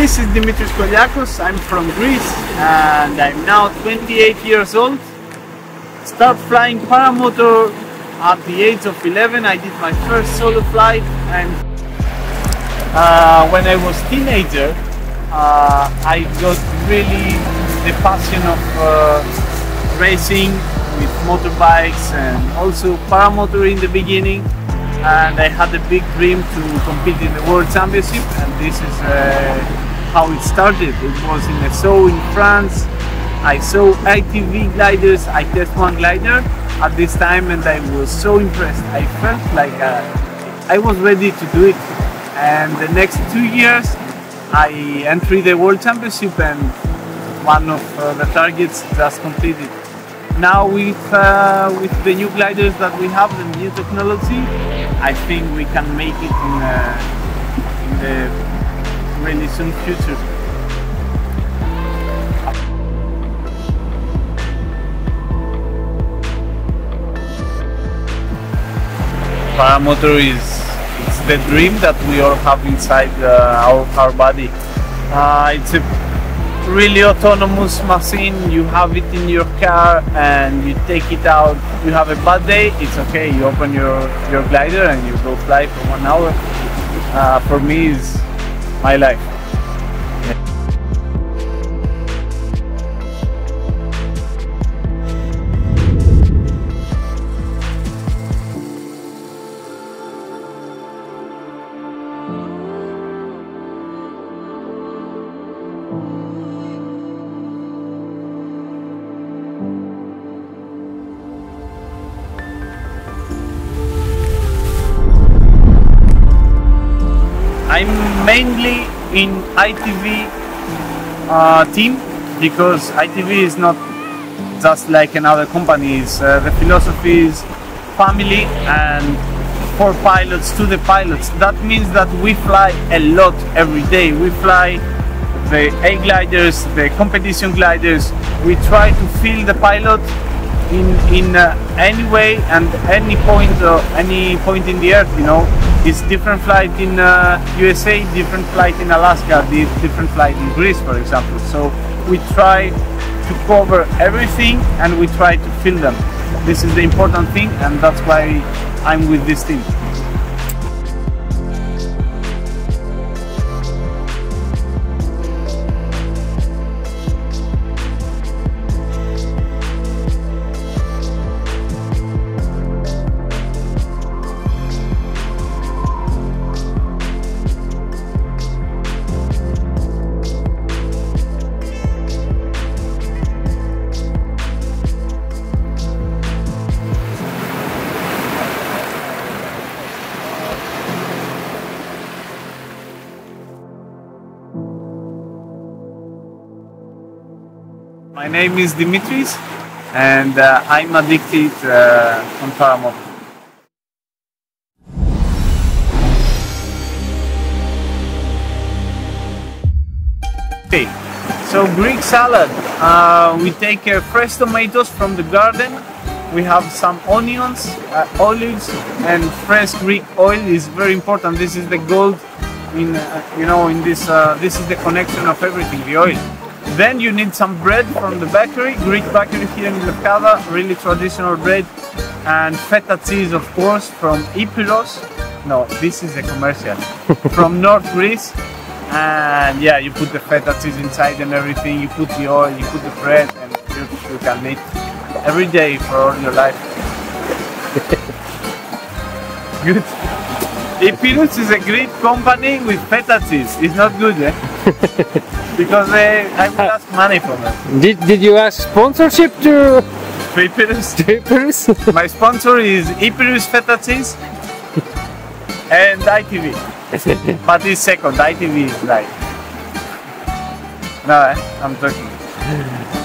This is Dimitris Kolliakos. I'm from Greece and I'm now 28 years old. Start flying paramotor at the age of 11. I did my first solo flight, and when I was teenager I got really the passion of racing with motorbikes and also paramotor in the beginning, and I had a big dream to compete in the World Championship, and this is how it started. It was in a show in France. I saw ITV gliders. I tested one glider at this time and I was so impressed. I felt like I was ready to do it. And the next 2 years I entered the World Championship and one of the targets just completed. Now with the new gliders that we have, the new technology, I think we can make it in the really soon future. Paramotor it's the dream that we all have inside our body. It's a really autonomous machine. You have it in your car and you take it out. You have a bad day, it's okay. You open your glider and you go fly for 1 hour. For me, it's my life. I'm mainly in ITV team, because ITV is not just like another company. The philosophy is family and for pilots to the pilots. That means that we fly a lot every day. We fly the A gliders, the competition gliders. We try to feel the pilot in any way and any point in the earth, you know. It's different flight in USA, different flight in Alaska, different flight in Greece, for example. So we try to cover everything and we try to fill them. This is the important thing, and that's why I'm with this team. My name is Dimitris and I'm addicted on paramotor. Okay, so Greek salad. We take fresh tomatoes from the garden. We have some onions, olives, and fresh Greek oil is very important. This is the gold in this is the connection of everything, the oil. Then you need some bread from the bakery, Greek bakery here in Leucade, really traditional bread, and feta cheese, of course, from Epirus. No, this is a commercial. From North Greece. And yeah, you put the feta cheese inside and everything, you put the oil, you put the bread, and you can eat every day for all your life. Good. Epirus is a great company with feta cheese. It's not good, eh? Because I would ask money from them. Did you ask sponsorship to Epirus? My sponsor is Epirus Feta Cheese and ITV. But it's second, ITV is like... No, I'm joking.